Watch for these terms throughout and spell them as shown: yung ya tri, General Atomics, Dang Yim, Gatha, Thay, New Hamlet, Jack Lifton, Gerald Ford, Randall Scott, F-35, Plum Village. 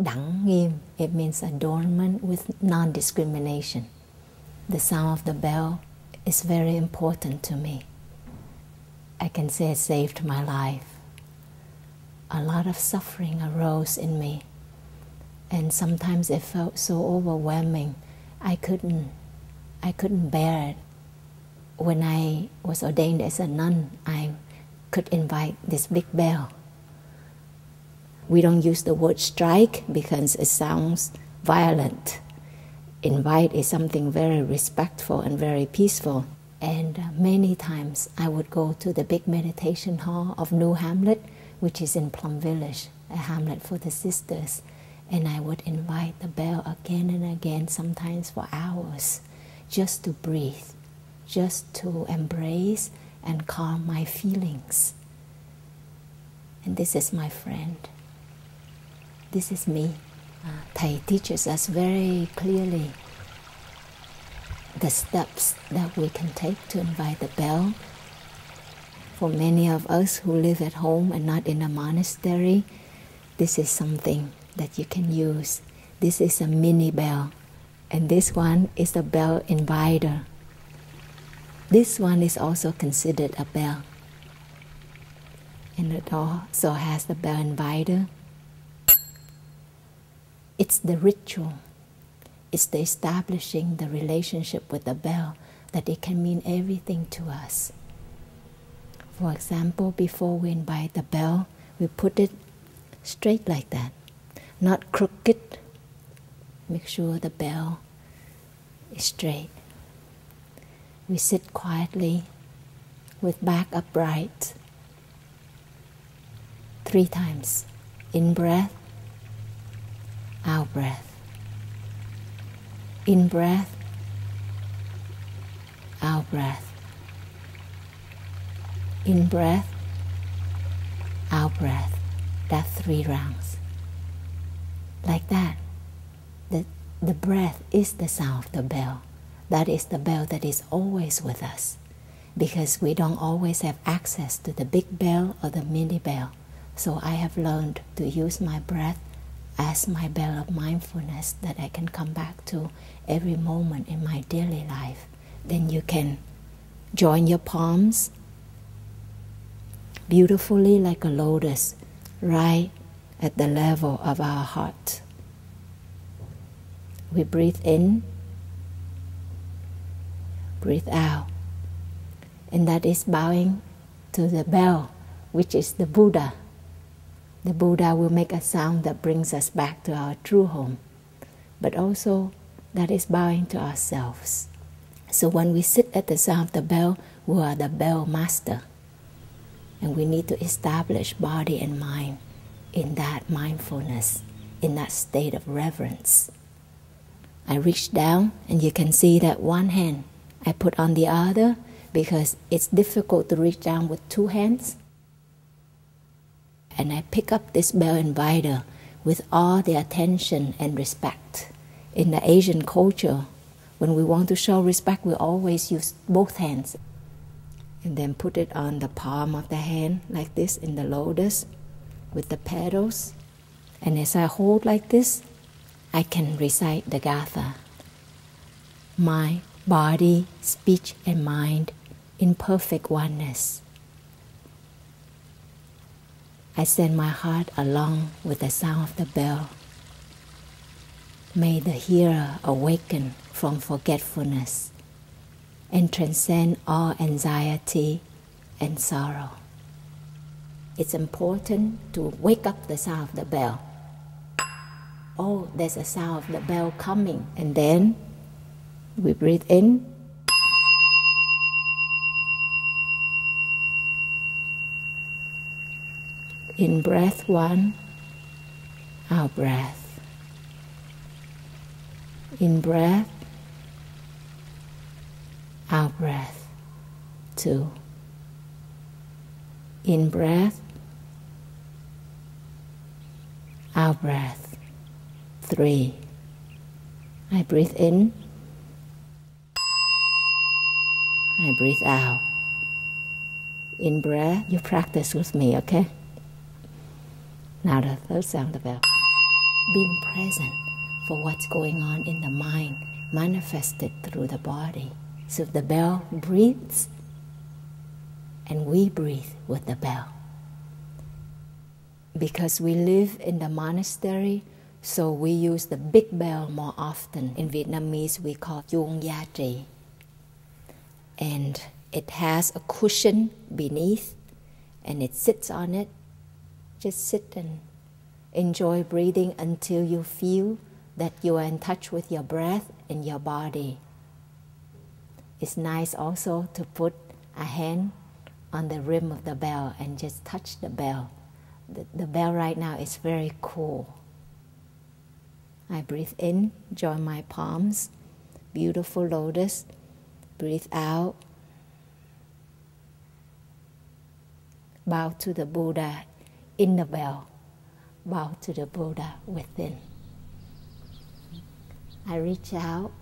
Dang Yim, it means adornment with non-discrimination. The sound of the bell is very important to me. I can say it saved my life. A lot of suffering arose in me, and sometimes it felt so overwhelming I couldn't bear it. When I was ordained as a nun, I could invite this big bell. We don't use the word strike because it sounds violent. Invite is something very respectful and very peaceful. And many times I would go to the big meditation hall of New Hamlet, which is in Plum Village, a hamlet for the sisters. And I would invite the bell again and again, sometimes for hours, just to breathe, just to embrace and calm my feelings. And this is my friend. This is me. Thay teaches us very clearly the steps that we can take to invite the bell. For many of us who live at home and not in a monastery, this is something that you can use. This is a mini bell, and this one is a bell inviter. This one is also considered a bell. And it also has the bell inviter. It's the ritual. It's the establishing the relationship with the bell, that it can mean everything to us. For example, before we invite the bell, we put it straight like that, not crooked. Make sure the bell is straight. We sit quietly with back upright 3 times. In breath, out breath. In breath, out breath. In breath, out breath. That's 3 rounds. Like that. The breath is the sound of the bell. That is the bell that is always with us, because we don't always have access to the big bell or the mini bell. So I have learned to use my breath as my bell of mindfulness that I can come back to every moment in my daily life. Then you can join your palms beautifully like a lotus, right at the level of our heart. We breathe in, breathe out, and that is bowing to the bell, which is the Buddha. The Buddha will make a sound that brings us back to our true home, but also that is bowing to ourselves. So when we sit at the sound of the bell, we are the bell master, and we need to establish body and mind in that mindfulness, in that state of reverence. I reach down, and you can see that one hand I put on the other, because it's difficult to reach down with 2 hands. And I pick up this bell inviter with all the attention and respect. In the Asian culture, when we want to show respect, we always use both hands. And then put it on the palm of the hand like this in the lotus with the petals. And as I hold like this, I can recite the Gatha. My body, speech, and mind in perfect oneness. I send my heart along with the sound of the bell. May the hearer awaken from forgetfulness and transcend all anxiety and sorrow. It's important to wake up the sound of the bell. Oh, there's a sound of the bell coming, and then we breathe in, in breath 1, out breath, in breath, out breath 2, in breath, out breath 3. I breathe in. I breathe out. In breath, you practice with me, okay? Now the 3rd sound of the bell. being present for what's going on in the mind, manifested through the body. So the bell breathes, and we breathe with the bell. Because we live in the monastery, so we use the big bell more often. In Vietnamese, we call it yung ya tri. And it has a cushion beneath, and it sits on it. Just sit and enjoy breathing until you feel that you are in touch with your breath and your body. It's nice also to put a hand on the rim of the bell and just touch the bell. The bell right now is very cool. I breathe in, join my palms, beautiful lotus. Breathe out, bow to the Buddha in the bell, bow to the Buddha within. I reach out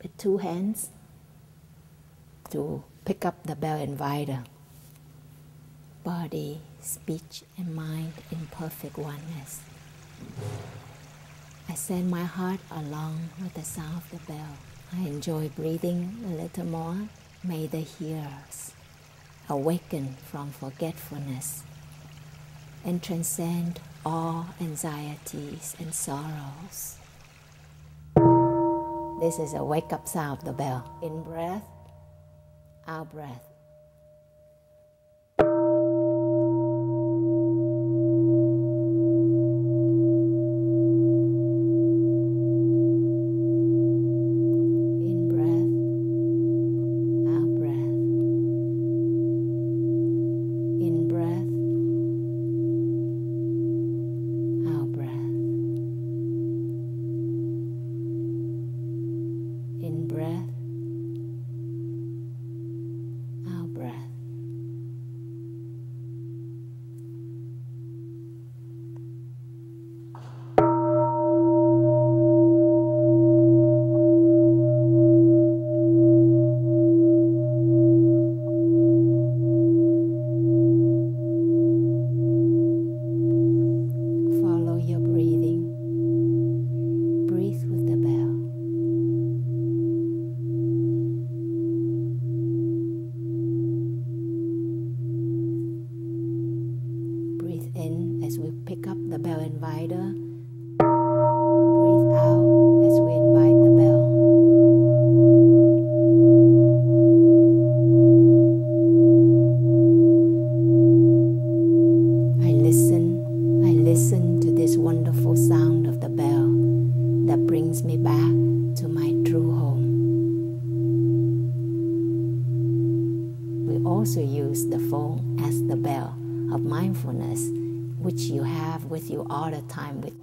with two hands to pick up the bell inviter. Body, speech, and mind in perfect oneness. I send my heart along with the sound of the bell. I enjoy breathing a little more. May the hearers awaken from forgetfulness and transcend all anxieties and sorrows. This is a wake-up sound of the bell. In breath, out breath.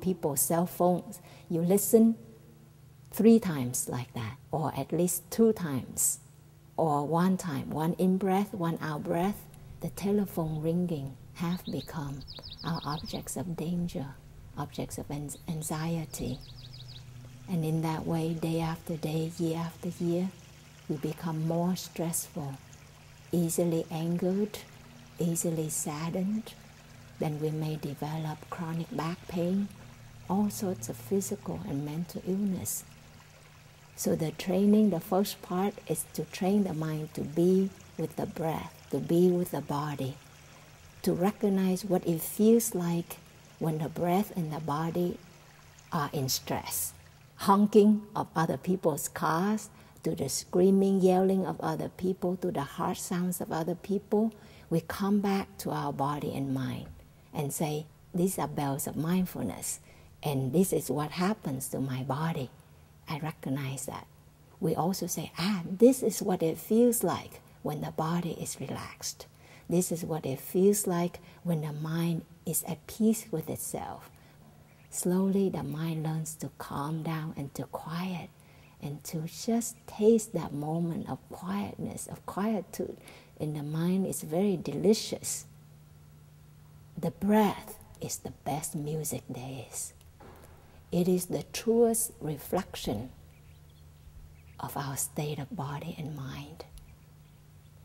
People's cell phones, you listen 3 times like that, or at least 2 times, or 1 time, 1 in-breath, 1 out-breath. The telephone ringing have become our objects of danger, objects of anxiety. And in that way, day after day, year after year, we become more stressful, easily angered, easily saddened. Then we may develop chronic back pain, all sorts of physical and mental illness. So the training, the first part is to train the mind to be with the breath, to be with the body, to recognize what it feels like when the breath and the body are in stress. Honking of other people's cars, to the screaming, yelling of other people, to the harsh sounds of other people, we come back to our body and mind and say, these are bells of mindfulness. And this is what happens to my body. I recognize that. We also say, this is what it feels like when the body is relaxed. This is what it feels like when the mind is at peace with itself. Slowly, the mind learns to calm down and to quiet and to just taste that moment of quietness, of quietude in the mind is very delicious. The breath is the best music there is. It is the truest reflection of our state of body and mind.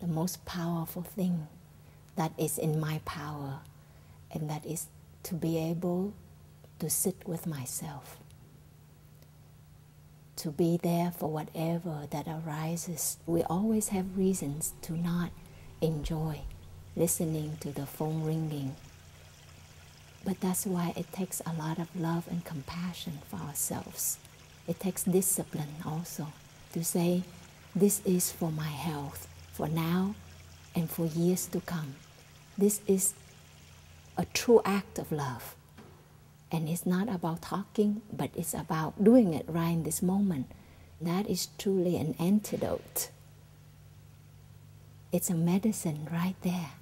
The most powerful thing that is in my power, and that is to be able to sit with myself, to be there for whatever that arises. We always have reasons to not enjoy listening to the phone ringing. But that's why it takes a lot of love and compassion for ourselves. It takes discipline also to say, this is for my health, for now and for years to come. This is a true act of love. And it's not about talking, but it's about doing it right in this moment. That is truly an antidote. It's a medicine right there.